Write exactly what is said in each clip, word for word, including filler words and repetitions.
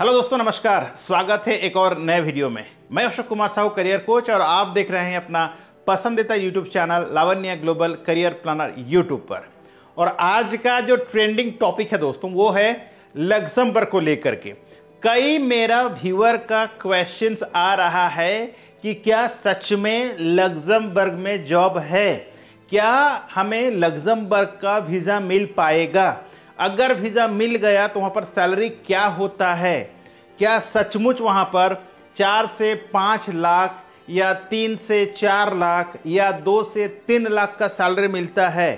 Hello दोस्तों नमस्कार, स्वागत है एक और नए वीडियो में। मैं अशोक कुमार साहू करियर कोच और आप देख रहे हैं अपना पसंदीदा YouTube channel Lavanya global career planner YouTube पर। और आज का जो ट्रेंडिंग टॉपिक है दोस्तों वो है लग्जमबर्ग को लेकर के। कई मेरा व्यूअर का क्वेश्चंस आ रहा है कि क्या सच में लग्जमबर्ग में जॉब है, क्या हमें लग्जमबर्ग का वीज़ा मिल पाएगा, अगर वीज़ा मिल गया तो वहाँ पर सैलरी क्या होता है, क्या सचमुच वहाँ पर चार से पाँच लाख या तीन से चार लाख या दो से तीन लाख का सैलरी मिलता है।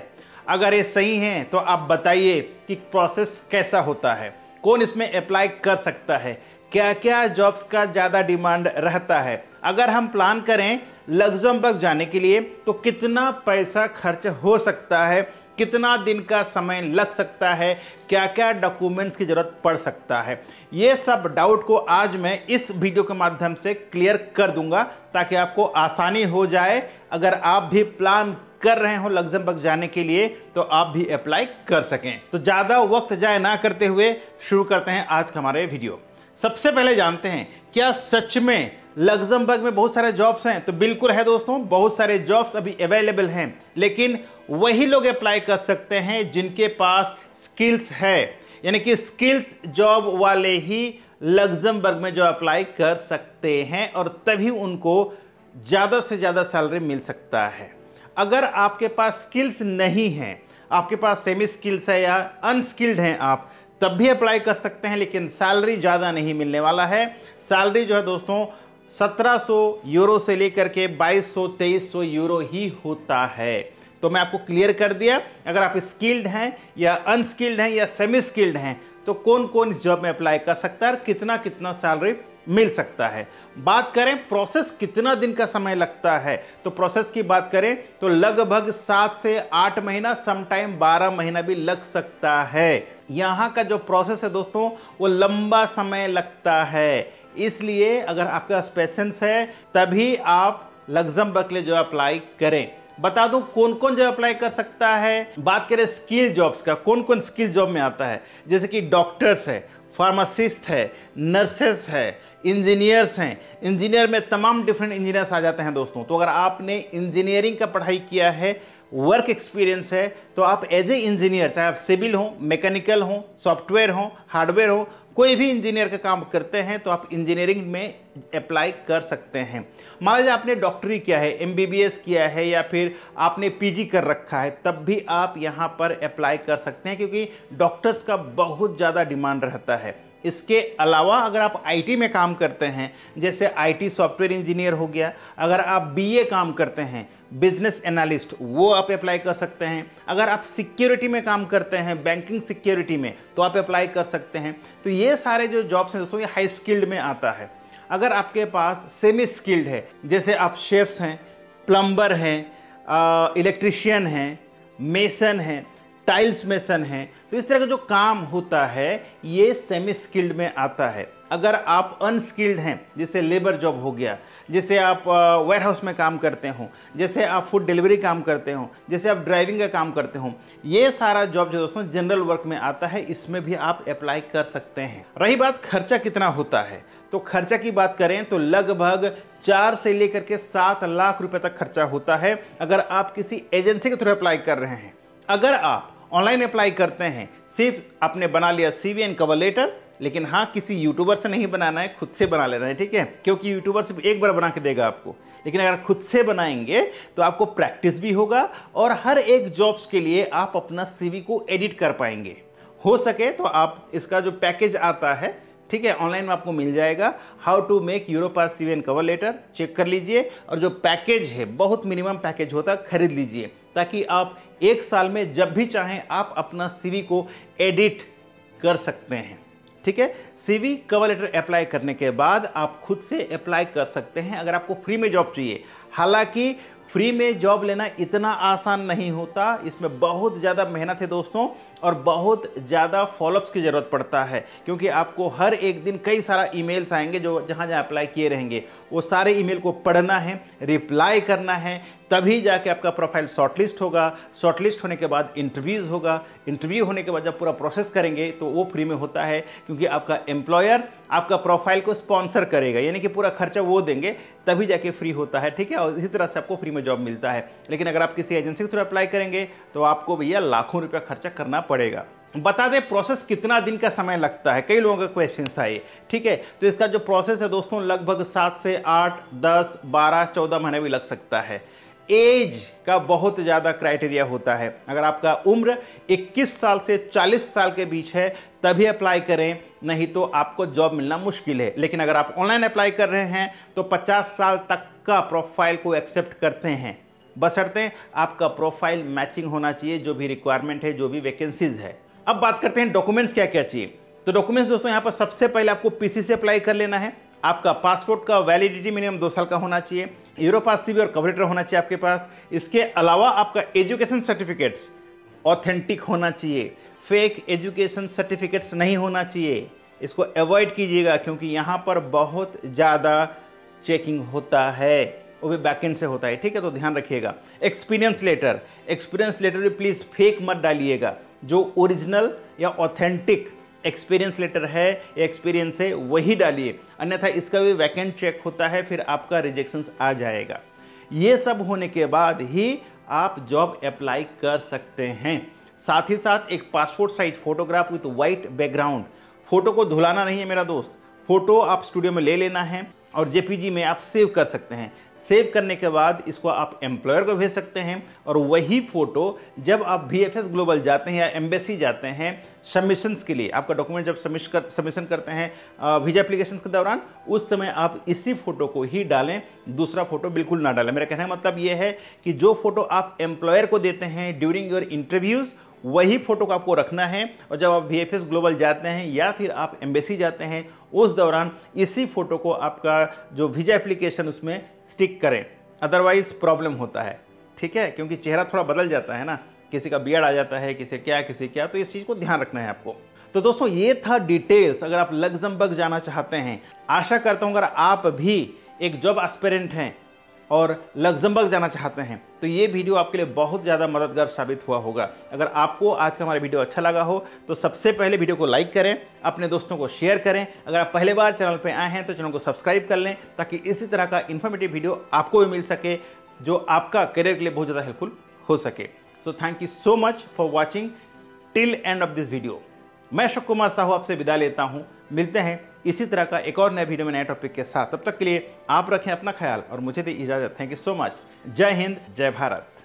अगर ये सही है तो आप बताइए कि प्रोसेस कैसा होता है, कौन इसमें अप्लाई कर सकता है, क्या क्या जॉब्स का ज़्यादा डिमांड रहता है। अगर हम प्लान करें लग्जमबर्ग जाने के लिए तो कितना पैसा खर्च हो सकता है, कितना दिन का समय लग सकता है, क्या क्या डॉक्यूमेंट्स की ज़रूरत पड़ सकता है, ये सब डाउट को आज मैं इस वीडियो के माध्यम से क्लियर कर दूंगा ताकि आपको आसानी हो जाए। अगर आप भी प्लान कर रहे हो लग्जमबर्ग जाने के लिए तो आप भी अप्लाई कर सकें। तो ज़्यादा वक्त जाए ना करते हुए शुरू करते हैं आज का हमारे वीडियो। सबसे पहले जानते हैं क्या सच में लग्जमबर्ग में बहुत सारे जॉब्स हैं। तो बिल्कुल है दोस्तों, बहुत सारे जॉब्स अभी अवेलेबल हैं, लेकिन वही लोग अप्लाई कर सकते हैं जिनके पास स्किल्स है, यानी कि स्किल्स जॉब वाले ही लग्जमबर्ग में जो अप्लाई कर सकते हैं और तभी उनको ज़्यादा से ज़्यादा सैलरी मिल सकता है। अगर आपके पास स्किल्स नहीं हैं, आपके पास सेमी स्किल्स है या अनस्किल्ड हैं आप, तब भी अप्लाई कर सकते हैं, लेकिन सैलरी ज़्यादा नहीं मिलने वाला है। सैलरी जो है दोस्तों सत्रह सौ यूरो से लेकर के बाईस सौ तेईस सौ यूरो ही होता है। तो मैं आपको क्लियर कर दिया, अगर आप स्किल्ड हैं या अनस्किल्ड हैं या सेमी स्किल्ड हैं तो कौन कौन इस जॉब में अप्लाई कर सकता है, कितना कितना सैलरी मिल सकता है। बात करें प्रोसेस, कितना दिन का समय लगता है, तो प्रोसेस की बात करें तो लगभग सात से आठ महीना, समटाइम बारह महीना भी लग सकता है। यहाँ का जो प्रोसेस है दोस्तों वो लंबा समय लगता है, इसलिए अगर आपके पास पेशेंस है तभी आप लग्जमबर्ग के लिए जो अप्लाई करें। बता दूं कौन कौन जॉब अप्लाई कर सकता है। बात करें स्किल जॉब्स का, कौन कौन स्किल जॉब में आता है, जैसे कि डॉक्टर्स है, फार्मासिस्ट है, नर्सेस है, इंजीनियर्स हैं। इंजीनियर में तमाम डिफरेंट इंजीनियर्स आ जाते हैं दोस्तों। तो अगर आपने इंजीनियरिंग का पढ़ाई किया है, वर्क एक्सपीरियंस है, तो आप एज ए इंजीनियर, चाहे आप सिविल हो, मैकेनिकल हो, सॉफ्टवेयर हो, हार्डवेयर हो, कोई भी इंजीनियर का काम करते हैं तो आप इंजीनियरिंग में अप्लाई कर सकते हैं। मान लीजिए आपने डॉक्टरी किया है, एमबीबीएस किया है, या फिर आपने पीजी कर रखा है, तब भी आप यहाँ पर अप्लाई कर सकते हैं, क्योंकि डॉक्टर्स का बहुत ज़्यादा डिमांड रहता है। इसके अलावा अगर आप आईटी में काम करते हैं, जैसे आईटी सॉफ्टवेयर इंजीनियर हो गया, अगर आप बीए काम करते हैं, बिजनेस एनालिस्ट, वो आप अप्लाई कर सकते हैं। अगर आप सिक्योरिटी में काम करते हैं, बैंकिंग सिक्योरिटी में, तो आप अप्लाई कर सकते हैं। तो ये सारे जो जॉब्स हैं दोस्तों ये हाई स्किल्ड में आता है। अगर आपके पास सेमी स्किल्ड है, जैसे आप शेफ्स हैं, प्लम्बर हैं, इलेक्ट्रिशियन हैं, मेसन हैं, टाइल्स मेसन हैं, तो इस तरह का जो काम होता है ये सेमी स्किल्ड में आता है। अगर आप अनस्किल्ड हैं, जैसे लेबर जॉब हो गया, जैसे आप वेयर हाउस में काम करते हो, जैसे आप फूड डिलीवरी काम करते हो, जैसे आप ड्राइविंग का काम करते हो, ये सारा जॉब जो दोस्तों जनरल वर्क में आता है, इसमें भी आप अप्लाई कर सकते हैं। रही बात खर्चा कितना होता है, तो खर्चा की बात करें तो लगभग चार से लेकर के सात लाख रुपये तक खर्चा होता है अगर आप किसी एजेंसी के थ्रू अप्लाई कर रहे हैं। अगर आप ऑनलाइन अप्लाई करते हैं, सिर्फ आपने बना लिया सीवी एंड कवर लेटर, लेकिन हाँ किसी यूट्यूबर से नहीं बनाना है, खुद से बना लेना है, ठीक है, क्योंकि यूट्यूबर सिर्फ एक बार बना के देगा आपको। लेकिन अगर खुद से बनाएंगे तो आपको प्रैक्टिस भी होगा और हर एक जॉब्स के लिए आप अपना सीवी को एडिट कर पाएंगे। हो सके तो आप इसका जो पैकेज आता है, ठीक है, ऑनलाइन में आपको मिल जाएगा, how to make Europass CV and cover letter, check कर लीजिए। और जो पैकेज है बहुत मिनिमम पैकेज होता है, खरीद लीजिए, ताकि आप एक साल में जब भी चाहें आप अपना सीवी को एडिट कर सकते हैं, ठीक है। सीवी कवर लेटर अप्लाई करने के बाद आप खुद से अप्लाई कर सकते हैं अगर आपको फ्री में जॉब चाहिए। हालांकि फ्री में जॉब लेना इतना आसान नहीं होता, इसमें बहुत ज़्यादा मेहनत है दोस्तों और बहुत ज़्यादा फॉलोअप्स की ज़रूरत पड़ता है, क्योंकि आपको हर एक दिन कई सारा ईमेल्स आएंगे जो जहाँ जहाँ अप्लाई किए रहेंगे, वो सारे ईमेल को पढ़ना है, रिप्लाई करना है, तभी जाके आपका प्रोफाइल शॉर्टलिस्ट होगा, शॉर्टलिस्ट होने के बाद इंटरव्यूज़ होगा, इंटरव्यू होने के बाद जब पूरा प्रोसेस करेंगे तो वो फ्री में होता है, क्योंकि आपका एम्प्लॉयर आपका प्रोफाइल को स्पॉन्सर करेगा, यानी कि पूरा खर्चा वो देंगे, तभी जाके फ्री होता है, ठीक है। और इसी तरह से आपको फ्री में जॉब मिलता है। लेकिन अगर आप किसी एजेंसी के थ्रू अप्लाई करेंगे तो आपको भैया लाखों रुपया खर्चा करना पड़ेगा। बता दें प्रोसेस कितना दिन का समय लगता है, कई लोगों का क्वेश्चन था ये, ठीक है। तो इसका जो प्रोसेस है दोस्तों लगभग सात से आठ दस बारह चौदह महीने भी लग सकता है। एज का बहुत ज़्यादा क्राइटेरिया होता है, अगर आपका उम्र इक्कीस साल से चालीस साल के बीच है तभी अप्लाई करें, नहीं तो आपको जॉब मिलना मुश्किल है। लेकिन अगर आप ऑनलाइन अप्लाई कर रहे हैं तो पचास साल तक का प्रोफाइल को एक्सेप्ट करते हैं, बशर्ते आपका प्रोफाइल मैचिंग होना चाहिए जो भी रिक्वायरमेंट है, जो भी वैकेंसीज है। अब बात करते हैं डॉक्यूमेंट्स क्या क्या चाहिए। तो डॉक्यूमेंट्स दोस्तों यहाँ पर सबसे पहले आपको पीसी से अप्लाई कर लेना है। आपका पासपोर्ट का वैलिडिटी मिनिमम दो साल का होना चाहिए, यूरोपास सीवी और कवर लेटर होना चाहिए आपके पास। इसके अलावा आपका एजुकेशन सर्टिफिकेट्स ऑथेंटिक होना चाहिए, फेक एजुकेशन सर्टिफिकेट्स नहीं होना चाहिए, इसको अवॉइड कीजिएगा, क्योंकि यहाँ पर बहुत ज़्यादा चेकिंग होता है, वो भी बैकेंड से होता है, ठीक है, तो ध्यान रखिएगा। एक्सपीरियंस लेटर, एक्सपीरियंस लेटर भी प्लीज़ फेक मत डालिएगा, जो ओरिजिनल या ऑथेंटिक एक्सपीरियंस लेटर है या एक्सपीरियंस है वही डालिए, अन्यथा इसका भी वैकेंट चेक होता है, फिर आपका रिजेक्शन आ जाएगा। ये सब होने के बाद ही आप जॉब अप्लाई कर सकते हैं। साथ ही साथ एक passport size photograph with white background, photo को धुलाना नहीं है मेरा दोस्त, फोटो आप स्टूडियो में ले लेना है और जेपीजी में आप सेव कर सकते हैं। सेव करने के बाद इसको आप एम्प्लॉयर को भेज सकते हैं और वही फ़ोटो जब आप बीएफएस ग्लोबल जाते हैं या एम्बेसी जाते हैं सबमिशंस के लिए, आपका डॉक्यूमेंट जब सबमिश कर सबमिशन करते हैं वीजा एप्लीकेशंस के दौरान, उस समय आप इसी फ़ोटो को ही डालें, दूसरा फोटो बिल्कुल ना डालें। मेरा कहने का मतलब ये है कि जो फोटो आप एम्प्लॉयर को देते हैं ड्यूरिंग योर इंटरव्यूज़, वही फोटो को आपको रखना है, और जब आप बीएफएस ग्लोबल जाते हैं या फिर आप एम्बेसी जाते हैं उस दौरान इसी फोटो को आपका जो वीजा एप्लीकेशन उसमें स्टिक करें, अदरवाइज प्रॉब्लम होता है, ठीक है, क्योंकि चेहरा थोड़ा बदल जाता है ना, किसी का बियर्ड आ जाता है, किसी क्या किसी क्या, तो इस चीज़ को ध्यान रखना है आपको। तो दोस्तों ये था डिटेल्स अगर आप लग्जमबर्ग जाना चाहते हैं। आशा करता हूँ अगर आप भी एक जॉब एस्पिरेंट हैं और लग्जमबर्ग जाना चाहते हैं तो ये वीडियो आपके लिए बहुत ज़्यादा मददगार साबित हुआ होगा। अगर आपको आज का हमारा वीडियो अच्छा लगा हो तो सबसे पहले वीडियो को लाइक करें, अपने दोस्तों को शेयर करें। अगर आप पहले बार चैनल पर आए हैं तो चैनल को सब्सक्राइब कर लें, ताकि इसी तरह का इन्फॉर्मेटिव वीडियो आपको भी मिल सके जो आपका करियर के लिए बहुत ज़्यादा हेल्पफुल हो सके। So thank you so much for watching till end of this video. मैं अशोक कुमार साहू आपसे विदा लेता हूँ, मिलते हैं इसी तरह का एक और नए वीडियो में नए टॉपिक के साथ। तब तक के लिए आप रखें अपना ख्याल और मुझे दी इजाज़त। Thank you so much. Jai Hind, जय भारत।